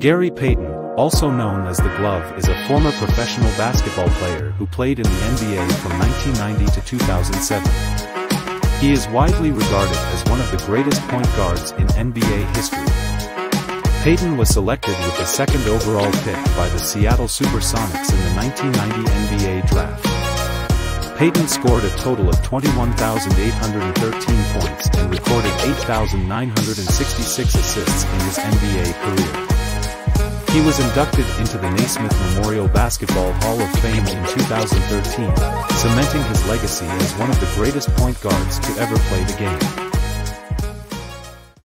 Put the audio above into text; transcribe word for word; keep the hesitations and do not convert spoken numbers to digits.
Gary Payton, also known as The Glove, is a former professional basketball player who played in the N B A from nineteen ninety to two thousand seven. He is widely regarded as one of the greatest point guards in N B A history. Payton was selected with the second overall pick by the Seattle SuperSonics in the nineteen ninety N B A draft. Payton scored a total of twenty-one thousand eight hundred thirteen points and recorded eight thousand nine hundred sixty-six assists in his N B A career. He was inducted into the Naismith Memorial Basketball Hall of Fame in two thousand thirteen, cementing his legacy as one of the greatest point guards to ever play the game.